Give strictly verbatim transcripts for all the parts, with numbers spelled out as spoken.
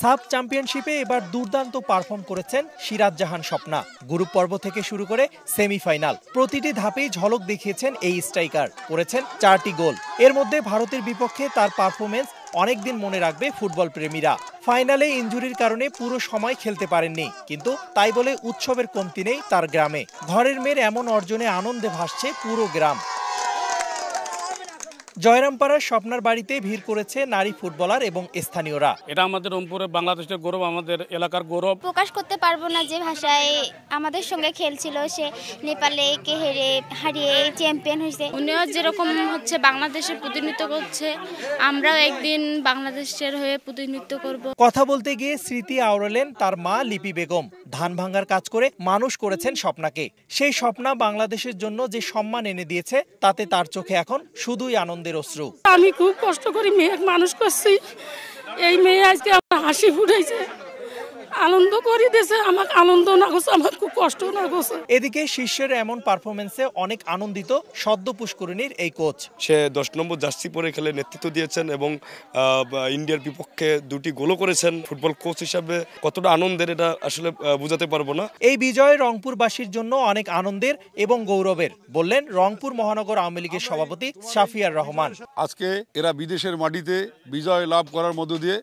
Sub চ্যাম্পিয়নশিপে এবার দুর্দান্ত পারফর্ম করেছেন সিরাত জাহান স্বপ্না। গ্রুপ পর্ব থেকে শুরু করে সেমিফাইনাল প্রতিটি ধাপেই ঝলক দেখিয়েছেন এই স্ট্রাইকার, করেছেন চারটি গোল। এর মধ্যে ভারতের বিপক্ষে তার পারফরমেন্স অনেকদিন মনে রাখবে ফুটবল প্রেমীরা। ফাইনালে ইনজুরির কারণে পুরো সময় খেলতে পারেননি, কিন্তু তাই বলে উৎসবের কমতি নেই তার গ্রামে। ঘরের মেয়ের এমন অর্জনে আনন্দে ভাসছে পুরো গ্রাম। জয়রামপাড়ার স্বপ্নার বাড়িতে ভিড় করেছে নারী ফুটবলার এবং স্থানীয়রা। এটা আমাদের রংপুরে বাংলাদেশের গৌরব, আমাদের এলাকার গৌরব। প্রকাশ করতে পারবো না যে ভাষায় আমাদের সঙ্গে খেলছিল, সে নেপালে কে হেরে হারিয়ে চ্যাম্পিয়ন হয়েছে। উনিও যেরকম হচ্ছে বাংলাদেশের প্রতিনিধিত্ব করছে, আমরাও একদিন বাংলাদেশের হয়ে প্রতিনিধিত্ব করব। কথা বলতে গিয়ে স্মৃতি আওড়ালেন তার মা লিপি বেগম। ধান ভাঙার কাজ করে মানুষ করেছেন স্বপ্নাকে। সেই স্বপ্না বাংলাদেশের জন্য যে সম্মান এনে দিয়েছে তাতে তার চোখে এখন শুধুই আনন্দ। আমি খুব কষ্ট করি মেয়ে মানুষ করছি, এই মেয়ে আজকে আমার হাসি ফুটাইছে, আনন্দ করে দিয়েছে। আমার আনন্দ না গোছে, আমার খুব কষ্ট না গোছে। এদিকে শিষ্যের এমন পারফরমেন্সে অনেক আনন্দিত সদ্য পুষ্করিণীর এই কোচ। সে দশ নম্বর জার্সি পরে খেলে নেতৃত্ব দিয়েছেন এবং ইন্ডিয়ার বিপক্ষে দুটি গোলও করেছেন। ফুটবল কোচ হিসাবে কতটা আনন্দের এটা আসলে বোঝাতে পারবো না। এই বিজয় রংপুরবাসীর জন্য অনেক আনন্দের এবং গৌরবের বললেন রংপুর মহানগর আওয়ামী লীগের সভাপতি সাফিয়ার রহমান। আজকে এরা বিদেশের মাটিতে বিজয় লাভ করার মধ্য দিয়ে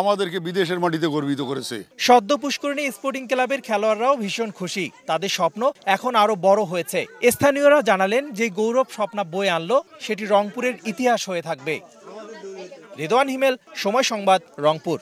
আমাদেরকে বিদেশের মাটিতে গর্বিত করেছে। সদ্য পুষ্করিণী স্পোর্টিং ক্লাবের খেলোয়াড়রাও ভীষণ খুশি, তাদের স্বপ্ন এখন আরো বড় হয়েছে। স্থানীয়রা জানালেন যে গৌরব স্বপ্না বয়ে আনলো সেটি রংপুরের ইতিহাস হয়ে থাকবে। রিদওয়ান হিমেল, সময় সংবাদ, রংপুর।